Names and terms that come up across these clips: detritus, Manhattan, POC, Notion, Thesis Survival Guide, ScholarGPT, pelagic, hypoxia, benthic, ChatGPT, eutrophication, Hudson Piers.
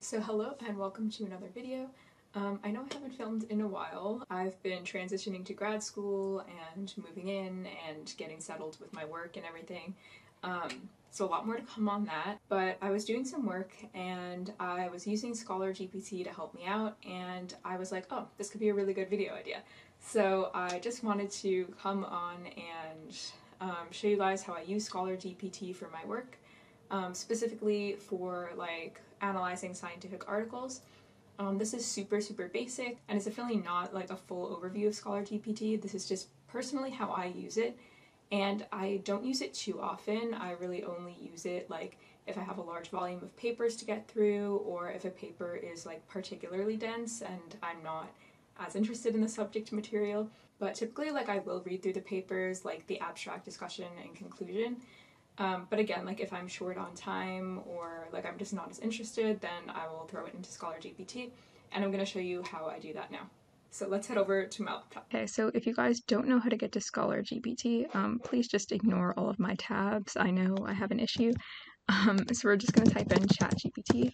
So hello and welcome to another video. I know I haven't filmed in a while. I've been transitioning to grad school and moving in and getting settled with my work and everything. So a lot more to come on that, but I was doing some work and I was using ScholarGPT to help me out, and I was like, oh, this could be a really good video idea. So I just wanted to come on and show you guys how I use ScholarGPT for my work. Specifically for like analyzing scientific articles. This is super basic, and it's definitely not like a full overview of ScholarGPT. This is just personally how I use it, and I don't use it too often. I really only use it like if I have a large volume of papers to get through, or if a paper is like particularly dense and I'm not as interested in the subject material. But typically like I will read through the papers, like the abstract, discussion, and conclusion. But again, like if I'm short on time or like I'm just not as interested, then I will throw it into ScholarGPT, and I'm going to show you how I do that now. So let's head over to my laptop. Okay, so if you guys don't know how to get to ScholarGPT, please just ignore all of my tabs. I know I have an issue. So we're just going to type in ChatGPT.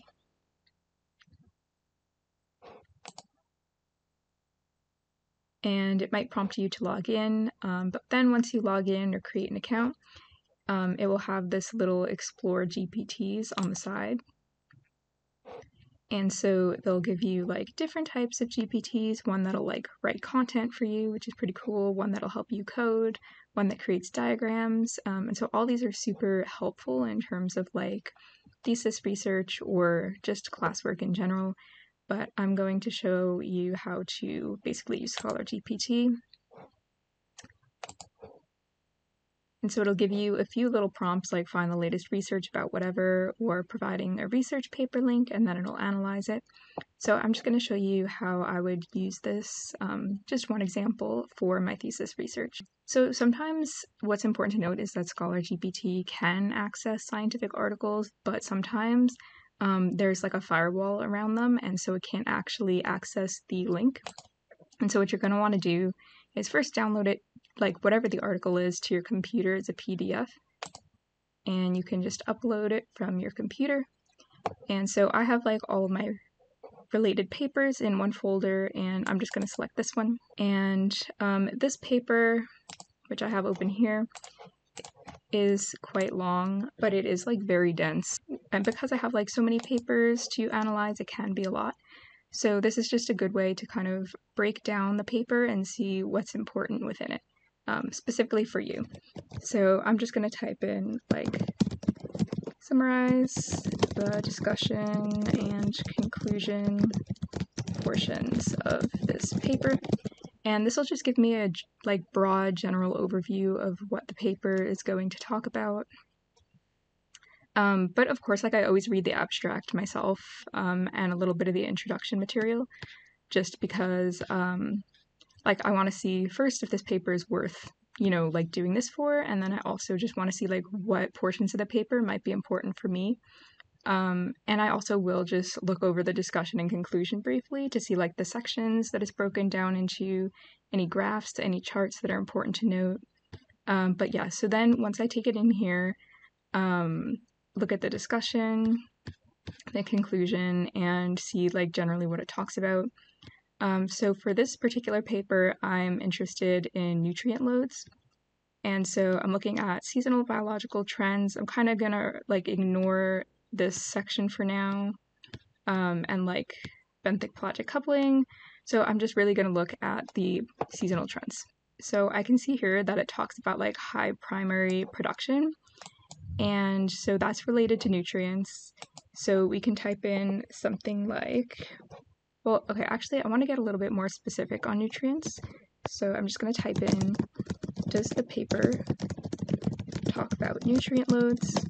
And it might prompt you to log in, but then once you log in or create an account, it will have this little Explore GPTs on the side. And so they'll give you like different types of GPTs, one that'll like write content for you, which is pretty cool, one that'll help you code, one that creates diagrams. And so all these are super helpful in terms of like thesis research or just classwork in general. But I'm going to show you how to basically use ScholarGPT. And so it'll give you a few little prompts like find the latest research about whatever, or providing a research paper link, and then it'll analyze it. So I'm just going to show you how I would use this, just one example for my thesis research. So sometimes what's important to note is that ScholarGPT can access scientific articles, but sometimes there's like a firewall around them, and so it can't actually access the link. And so what you're going to want to do is first download it, like whatever the article is, to your computer as a PDF, and you can just upload it from your computer. And so I have like all of my related papers in one folder, and I'm just going to select this one. And this paper, which I have open here, is quite long, but it is like very dense. And because I have like so many papers to analyze, it can be a lot. So this is just a good way to kind of break down the paper and see what's important within it, specifically for you. So I'm just going to type in like summarize the discussion and conclusion portions of this paper. And this will just give me a like broad general overview of what the paper is going to talk about. But of course, like I always read the abstract myself, and a little bit of the introduction material, just because, like I want to see first if this paper is worth, you know, like doing this for, and then I also just want to see like what portions of the paper might be important for me. And I also will just look over the discussion and conclusion briefly to see like the sections that it's broken down into, any graphs, any charts that are important to note. But yeah, so then once I take it in here, look at the discussion, the conclusion, and see like generally what it talks about. So for this particular paper, I'm interested in nutrient loads. And so I'm looking at seasonal biological trends. I'm kind of gonna like ignore this section for now, and like benthic pelagic coupling. So I'm just really gonna look at the seasonal trends. So I can see here that it talks about like high primary production. And so that's related to nutrients. So we can type in something like, well, okay, actually I want to get a little bit more specific on nutrients. So I'm just going to type in, does the paper talk about nutrient loads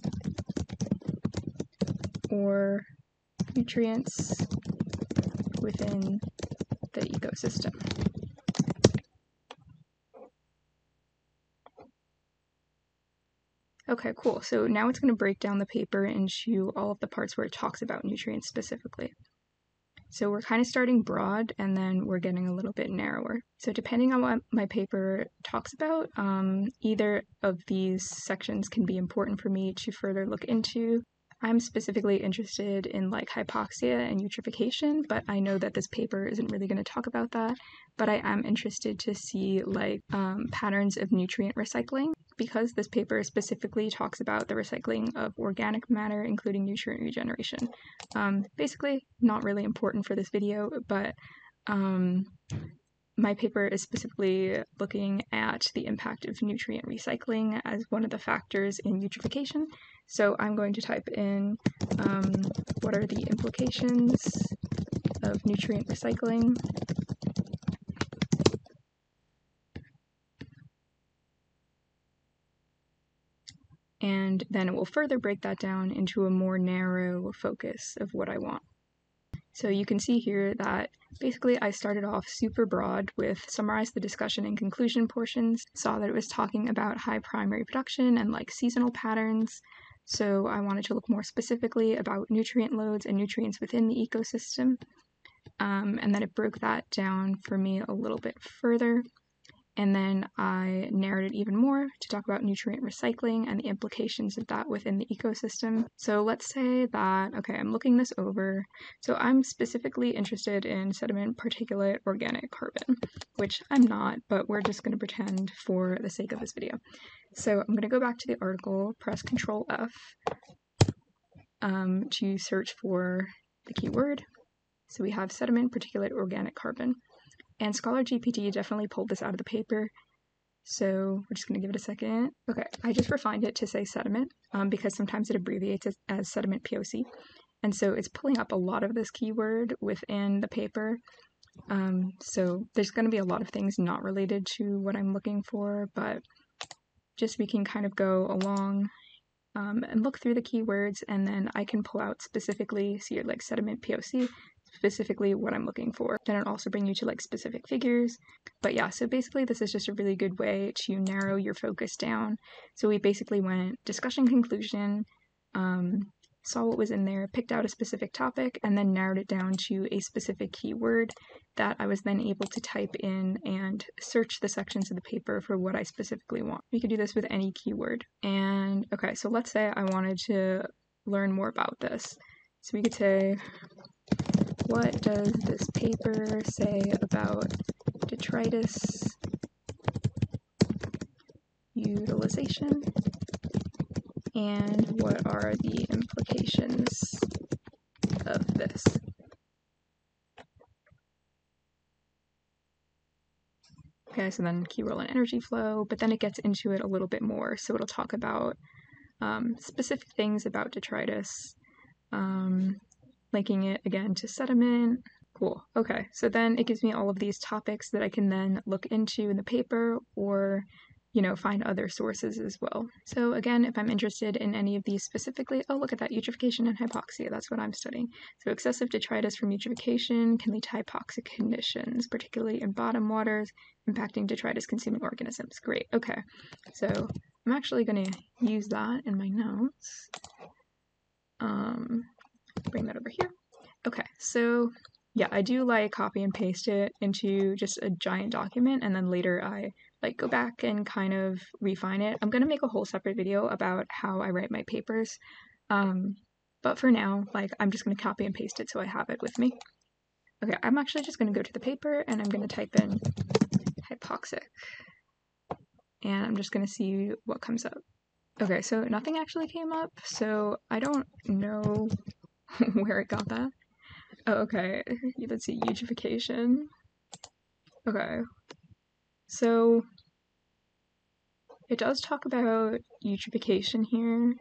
or nutrients within the ecosystem? Okay, cool. So now it's going to break down the paper into all of the parts where it talks about nutrients specifically. So we're kind of starting broad, and then we're getting a little bit narrower. So depending on what my paper talks about, either of these sections can be important for me to further look into. I'm specifically interested in like hypoxia and eutrophication, but I know that this paper isn't really going to talk about that. But I am interested to see like patterns of nutrient recycling, because this paper specifically talks about the recycling of organic matter, including nutrient regeneration. Basically, not really important for this video, but my paper is specifically looking at the impact of nutrient recycling as one of the factors in eutrophication. So I'm going to type in what are the implications of nutrient recycling . And then it will further break that down into a more narrow focus of what I want. So you can see here that basically I started off super broad with summarize the discussion and conclusion portions, saw that it was talking about high primary production and like seasonal patterns. So I wanted to look more specifically about nutrient loads and nutrients within the ecosystem. And then it broke that down for me a little bit further. And then I narrowed it even more to talk about nutrient recycling and the implications of that within the ecosystem. So let's say that, okay, I'm looking this over. So I'm specifically interested in sediment, particulate, organic carbon, which I'm not, but we're just going to pretend for the sake of this video. So I'm going to go back to the article, press Control F to search for the keyword. So we have sediment, particulate, organic carbon. And ScholarGPT definitely pulled this out of the paper, so we're just going to give it a second. Okay, I just refined it to say sediment because sometimes it abbreviates as sediment POC. And so it's pulling up a lot of this keyword within the paper. So there's going to be a lot of things not related to what I'm looking for, but just we can kind of go along and look through the keywords, and then I can pull out specifically, see like sediment POC, specifically what I'm looking for. Then it'll also bring you to like specific figures. But yeah, so basically this is just a really good way to narrow your focus down. So we basically went discussion conclusion, saw what was in there, picked out a specific topic, and then narrowed it down to a specific keyword that I was then able to type in and search the sections of the paper for what I specifically want. We could do this with any keyword. And okay, so let's say I wanted to learn more about this. So we could say, what does this paper say about detritus utilization, and what are the implications of this? Okay, so then key role in energy flow, but then it gets into it a little bit more. So it'll talk about specific things about detritus, linking it again to sediment. Cool. Okay, so then it gives me all of these topics that I can then look into in the paper, or, you know, find other sources as well. So again, if I'm interested in any of these specifically, oh, look at that, eutrophication and hypoxia, that's what I'm studying. So excessive detritus from eutrophication can lead to hypoxic conditions, particularly in bottom waters, impacting detritus-consuming organisms. Great, okay. So I'm actually gonna use that in my notes. Bring that over here. Okay, so yeah, I do like copy and paste it into just a giant document, and then later I like go back and kind of refine it. I'm gonna make a whole separate video about how I write my papers, but for now, like, I'm just gonna copy and paste it so I have it with me. Okay, I'm actually just gonna go to the paper and I'm gonna type in hypoxic, and I'm just gonna see what comes up. Okay, so nothing actually came up, so I don't know where it got that. Oh, okay. Let's see, eutrophication. Okay. So it does talk about eutrophication here.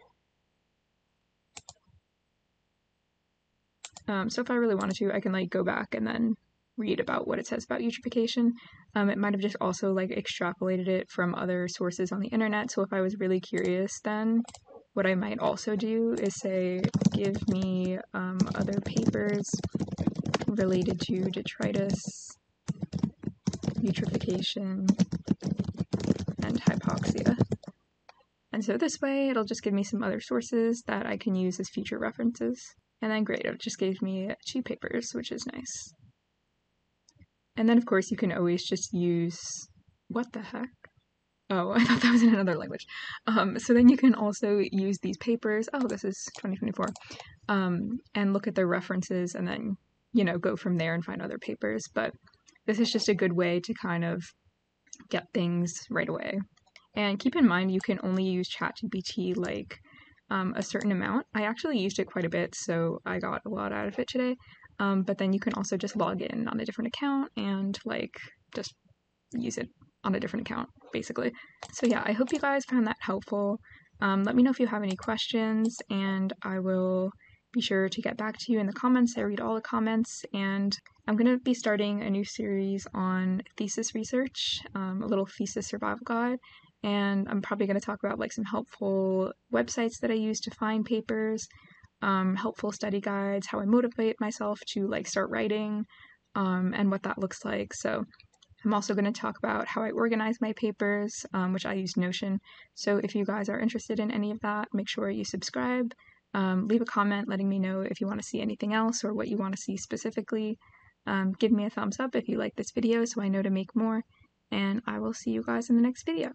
So if I really wanted to, I can like go back and then read about what it says about eutrophication. It might have just also like extrapolated it from other sources on the internet. So if I was really curious, then what I might also do is say, give me other papers related to detritus, eutrophication, and hypoxia. And so this way, it'll just give me some other sources that I can use as future references. And then great, it just gave me two papers, which is nice. And then of course you can always just use, what the heck? Oh, I thought that was in another language. So then you can also use these papers. Oh, this is 2024. And look at their references and then, you know, go from there and find other papers. But this is just a good way to kind of get things right away. And keep in mind, you can only use ChatGPT like a certain amount. I actually used it quite a bit, so I got a lot out of it today. But then you can also just log in on a different account and like just use it on a different account, basically. So yeah, I hope you guys found that helpful. Let me know if you have any questions, and I will be sure to get back to you in the comments. I read all the comments, and I'm going to be starting a new series on thesis research, a little thesis survival guide, and I'm probably going to talk about like some helpful websites that I use to find papers, helpful study guides, how I motivate myself to like start writing, and what that looks like. So I'm also going to talk about how I organize my papers, which I use Notion. So if you guys are interested in any of that, make sure you subscribe. Leave a comment letting me know if you want to see anything else or what you want to see specifically. Give me a thumbs up if you like this video so I know to make more. And I will see you guys in the next video.